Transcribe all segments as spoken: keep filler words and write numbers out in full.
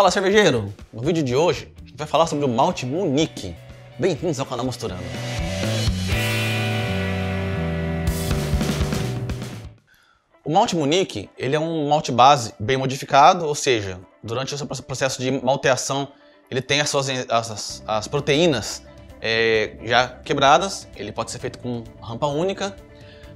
Fala, cervejeiro! No vídeo de hoje, a gente vai falar sobre o Malte Munich. Bem-vindos ao canal Mosturando. O Malte Munich, ele é um malte base bem modificado, ou seja, durante o seu processo de malteação, ele tem as, suas, as, as proteínas é, já quebradas, ele pode ser feito com rampa única,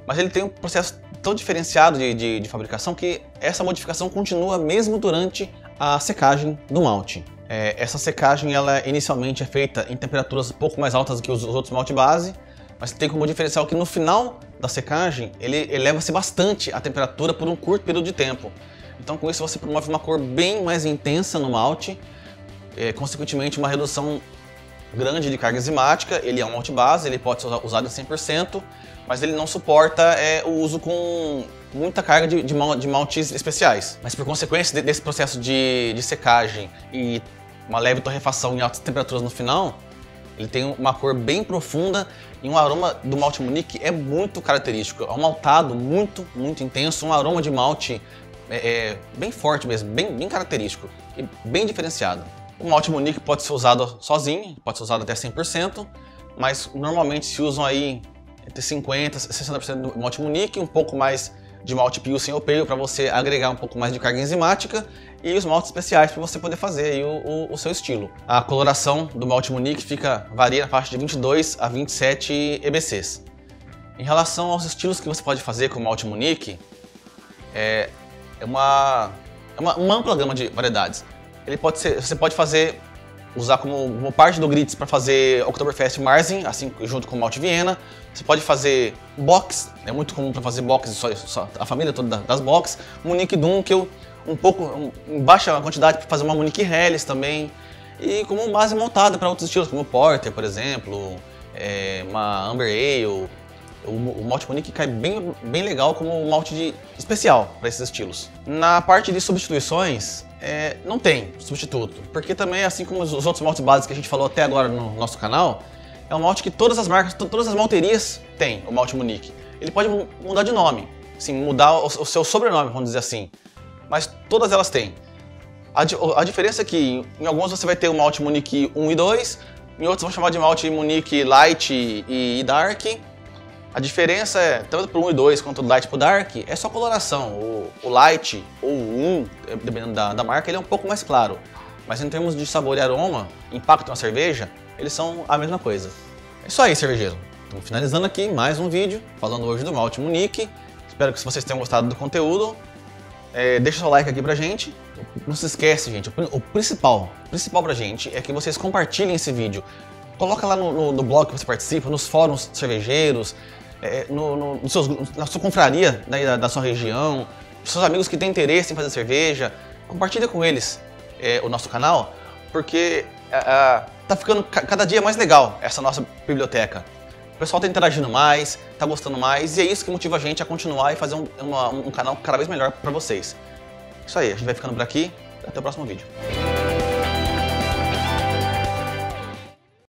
mas ele tem um processo tão diferenciado de, de, de fabricação que essa modificação continua mesmo durante a secagem do malte. É, essa secagem ela inicialmente é feita em temperaturas um pouco mais altas do que os, os outros malte base, mas tem como diferencial que no final da secagem ele eleva-se bastante a temperatura por um curto período de tempo. Então com isso você promove uma cor bem mais intensa no malte, é, consequentemente uma redução grande de carga enzimática. Ele é um malte base, ele pode ser usado em cem por cento, mas ele não suporta é, o uso com muita carga de, de, mal, de maltes especiais. Mas por consequência de, desse processo de, de secagem e uma leve torrefação em altas temperaturas no final, ele tem uma cor bem profunda e um aroma do malte Munich é muito característico. É um maltado muito, muito intenso, um aroma de malte é, é, bem forte mesmo, bem, bem característico e bem diferenciado. O malte Munich pode ser usado sozinho, pode ser usado até cem por cento, mas normalmente se usam aí entre cinquenta por cento e sessenta por cento do malte Munich, um pouco mais de malte Pilsen ou Peyo para você agregar um pouco mais de carga enzimática e os maltes especiais para você poder fazer aí o, o, o seu estilo. A coloração do malte Munich fica, varia na faixa de vinte e dois a vinte e sete E B Cs. Em relação aos estilos que você pode fazer com o malte Munich, é, é, uma, é uma, uma ampla gama de variedades. Ele pode ser, você pode fazer, usar como, como parte do grits para fazer Oktoberfest Märzen, assim junto com o malte Viena. Você pode fazer Box, é muito comum para fazer Box, só, só a família toda das Box. Munich Dunkel, um pouco um, em baixa quantidade para fazer uma Munich Helles também. E como base montada para outros estilos, como Porter, por exemplo, é, uma Amber Ale. O, o malte Munich cai bem, bem legal como um malte de, especial para esses estilos. Na parte de substituições, é, não tem substituto, porque também, assim como os, os outros maltes básicos que a gente falou até agora no nosso canal, é um malte que todas as marcas, to, todas as malterias têm o malte Munich. Ele pode mudar de nome, assim, mudar o, o seu sobrenome, vamos dizer assim, mas todas elas têm. A, a diferença é que em alguns você vai ter o malte Munich um e dois, em outros vão chamar de malte Munich Light e, e Dark. A diferença é, tanto para o um e dois quanto do Light para o Dark, é só coloração. O, o Light ou o um, dependendo da, da marca, ele é um pouco mais claro. Mas em termos de sabor e aroma, impacto na cerveja, eles são a mesma coisa. É isso aí, cervejeiro. Estamos finalizando aqui mais um vídeo, falando hoje do Malte Munich. Espero que vocês tenham gostado do conteúdo. É, deixa seu like aqui pra gente. Não se esquece, gente, o principal, principal pra gente é que vocês compartilhem esse vídeo. Coloca lá no, no, no blog que você participa, nos fóruns cervejeiros, É, no, no, no seus, na sua confraria né, da, da sua região, seus amigos que têm interesse em fazer cerveja, compartilha com eles é, o nosso canal, porque a, a, tá ficando ca, cada dia mais legal essa nossa biblioteca. O pessoal tá interagindo mais, tá gostando mais, e é isso que motiva a gente a continuar e fazer um, uma, um canal cada vez melhor para vocês. Isso aí, a gente vai ficando por aqui, até o próximo vídeo.